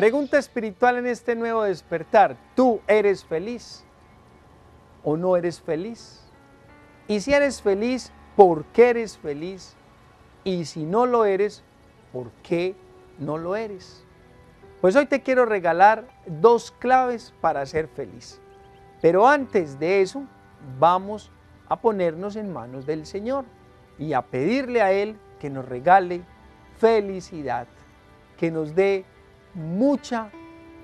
Pregunta espiritual en este nuevo despertar. ¿Tú eres feliz o no eres feliz? Y si eres feliz, ¿por qué eres feliz? Y si no lo eres, ¿por qué no lo eres? Pues hoy te quiero regalar 2 claves para ser feliz. Pero antes de eso, vamos a ponernos en manos del Señor y a pedirle a Él que nos regale felicidad, que nos dé mucha,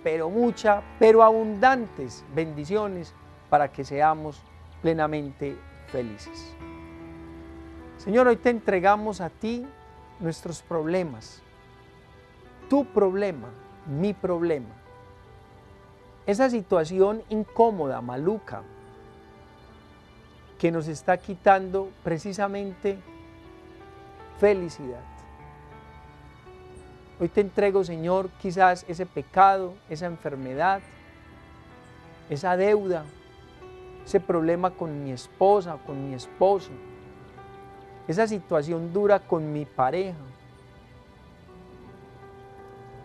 pero abundantes bendiciones para que seamos plenamente felices. Señor, hoy te entregamos a ti nuestros problemas, tu problema, mi problema, esa situación incómoda, maluca, que nos está quitando precisamente felicidad. Hoy te entrego, Señor, quizás ese pecado, esa enfermedad, esa deuda, ese problema con mi esposa, con mi esposo, esa situación dura con mi pareja.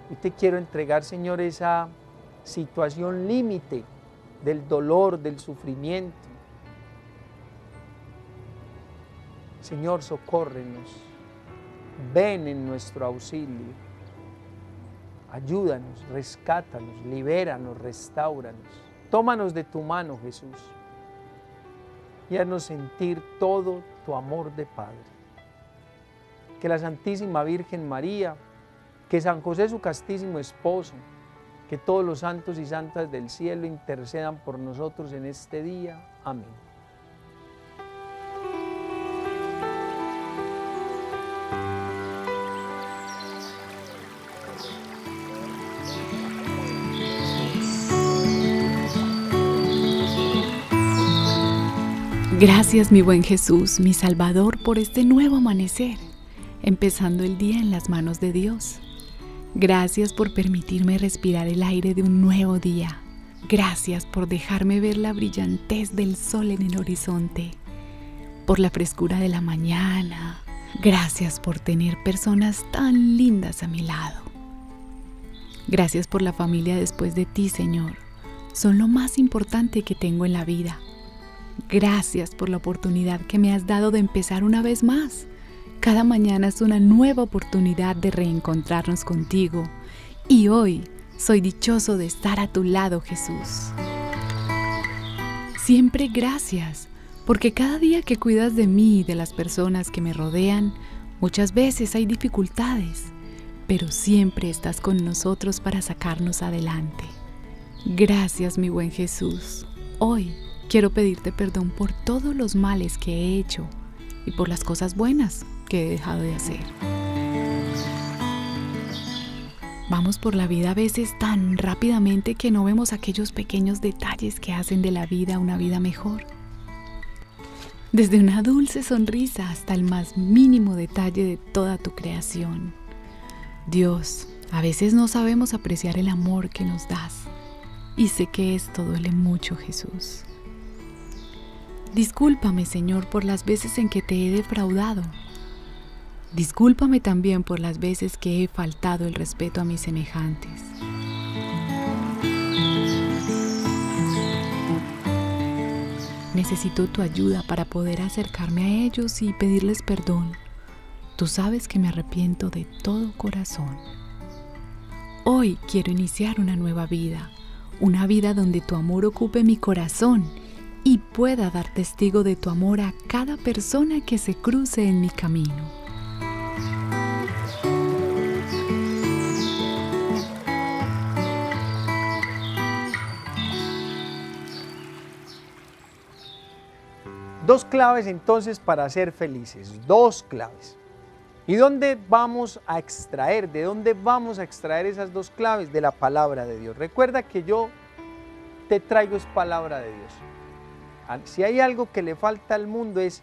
Hoy te quiero entregar, Señor, esa situación límite del dolor, del sufrimiento. Señor, socórrenos, ven en nuestro auxilio, ayúdanos, rescátanos, libéranos, restáuranos. Tómanos de tu mano, Jesús, y haznos sentir todo tu amor de Padre. Que la Santísima Virgen María, que San José, su castísimo esposo, que todos los santos y santas del cielo intercedan por nosotros en este día. Amén. Gracias, mi buen Jesús, mi Salvador, por este nuevo amanecer, empezando el día en las manos de Dios. Gracias por permitirme respirar el aire de un nuevo día. Gracias por dejarme ver la brillantez del sol en el horizonte, por la frescura de la mañana. Gracias por tener personas tan lindas a mi lado. Gracias por la familia después de ti, Señor. Son lo más importante que tengo en la vida. Gracias por la oportunidad que me has dado de empezar una vez más. Cada mañana es una nueva oportunidad de reencontrarnos contigo. Y hoy soy dichoso de estar a tu lado, Jesús. Siempre gracias, porque cada día que cuidas de mí y de las personas que me rodean, muchas veces hay dificultades, pero siempre estás con nosotros para sacarnos adelante. Gracias, mi buen Jesús. Hoy quiero pedirte perdón por todos los males que he hecho y por las cosas buenas que he dejado de hacer. Vamos por la vida a veces tan rápidamente que no vemos aquellos pequeños detalles que hacen de la vida una vida mejor. Desde una dulce sonrisa hasta el más mínimo detalle de toda tu creación. Dios, a veces no sabemos apreciar el amor que nos das. Y sé que esto duele mucho, Jesús. Discúlpame, Señor, por las veces en que te he defraudado. Discúlpame también por las veces que he faltado el respeto a mis semejantes. Necesito tu ayuda para poder acercarme a ellos y pedirles perdón. Tú sabes que me arrepiento de todo corazón. Hoy quiero iniciar una nueva vida, una vida donde tu amor ocupe mi corazón y pueda dar testigo de tu amor a cada persona que se cruce en mi camino. Dos claves entonces para ser felices, 2 claves. ¿Y dónde vamos a extraer? ¿De dónde vamos a extraer esas 2 claves? De la palabra de Dios. Recuerda que yo te traigo es palabra de Dios. Si hay algo que le falta al mundo es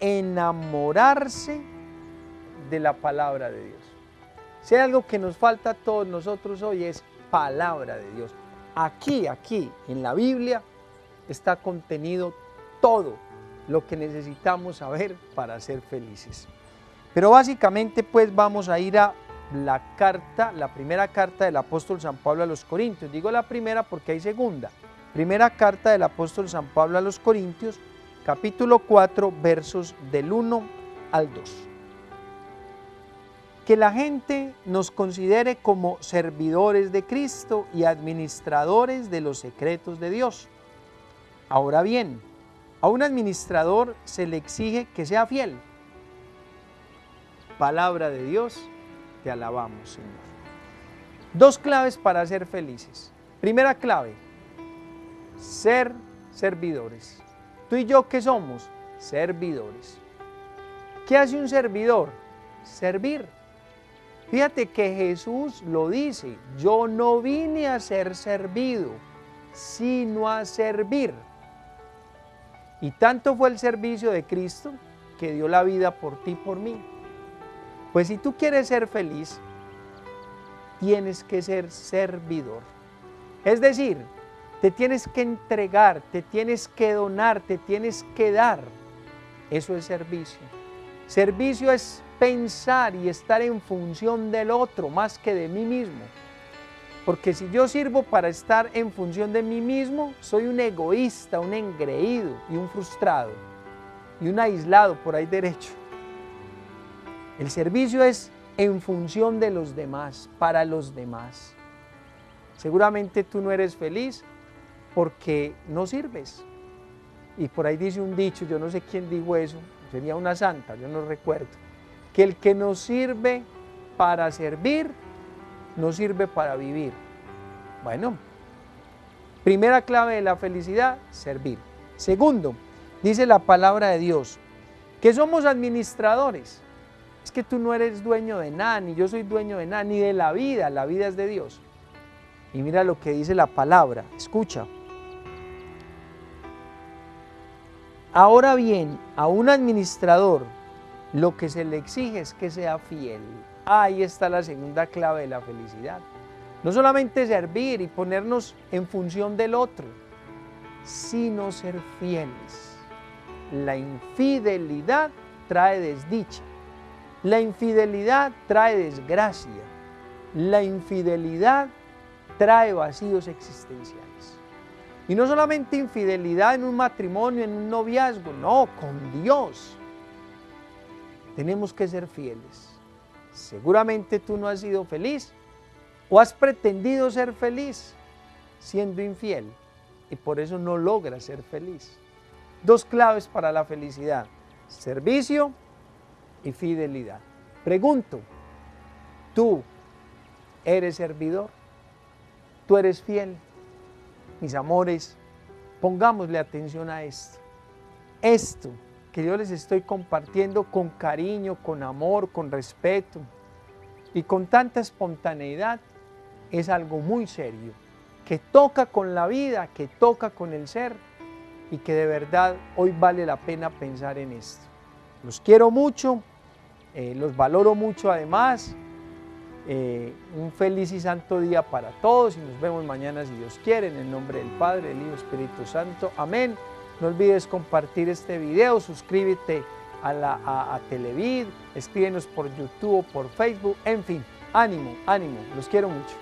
enamorarse de la palabra de Dios. Si hay algo que nos falta a todos nosotros hoy es palabra de Dios. Aquí, en la Biblia, está contenido todo lo que necesitamos saber para ser felices. Pero básicamente, pues, vamos a ir a la carta, la primera carta del apóstol San Pablo a los Corintios. Digo la primera porque hay segunda. Primera carta del apóstol San Pablo a los Corintios, capítulo 4, versos del 1 al 2. Que la gente nos considere como servidores de Cristo y administradores de los secretos de Dios. Ahora bien, a un administrador se le exige que sea fiel. Palabra de Dios, te alabamos, Señor. Dos claves para ser felices. Primera clave, ser servidores. Tú y yo, ¿qué somos? Servidores. ¿Qué hace un servidor? Servir. Fíjate que Jesús lo dice, yo no vine a ser servido, sino a servir. Y tanto fue el servicio de Cristo que dio la vida por ti y por mí. Pues si tú quieres ser feliz, tienes que ser servidor. Es decir, te tienes que entregar, te tienes que donar, te tienes que dar. Eso es servicio. Servicio es pensar y estar en función del otro más que de mí mismo. Porque si yo sirvo para estar en función de mí mismo, soy un egoísta, un engreído y un frustrado y un aislado por ahí derecho. El servicio es en función de los demás, para los demás. Seguramente tú no eres feliz porque no sirves. Y por ahí dice un dicho, yo no sé quién dijo eso, sería una santa, yo no recuerdo, que el que no sirve para servir, no sirve para vivir. Bueno, primera clave de la felicidad, servir. Segundo, dice la palabra de Dios, que somos administradores. Es que tú no eres dueño de nada, ni yo soy dueño de nada, ni de la vida es de Dios. Y mira lo que dice la palabra, escucha. Ahora bien, a un administrador lo que se le exige es que sea fiel. Ahí está la segunda clave de la felicidad. No solamente servir y ponernos en función del otro, sino ser fieles. La infidelidad trae desdicha. La infidelidad trae desgracia, la infidelidad trae vacíos existenciales. Y no solamente infidelidad en un matrimonio, en un noviazgo, no, con Dios. Tenemos que ser fieles. Seguramente tú no has sido feliz o has pretendido ser feliz siendo infiel y por eso no logras ser feliz. Dos claves para la felicidad, servicio y fidelidad. Pregunto, ¿tú eres servidor? ¿Tú eres fiel? Mis amores, pongámosle atención a esto. Esto que yo les estoy compartiendo con cariño, con amor, con respeto y con tanta espontaneidad es algo muy serio, que toca con la vida, que toca con el ser y que de verdad hoy vale la pena pensar en esto. Los quiero mucho. Los valoro mucho además, un feliz y santo día para todos y nos vemos mañana si Dios quiere, en el nombre del Padre, del Hijo y del Espíritu Santo, amén. No olvides compartir este video, suscríbete a Tele VID, escríbenos por YouTube o por Facebook, en fin, ánimo, ánimo, los quiero mucho.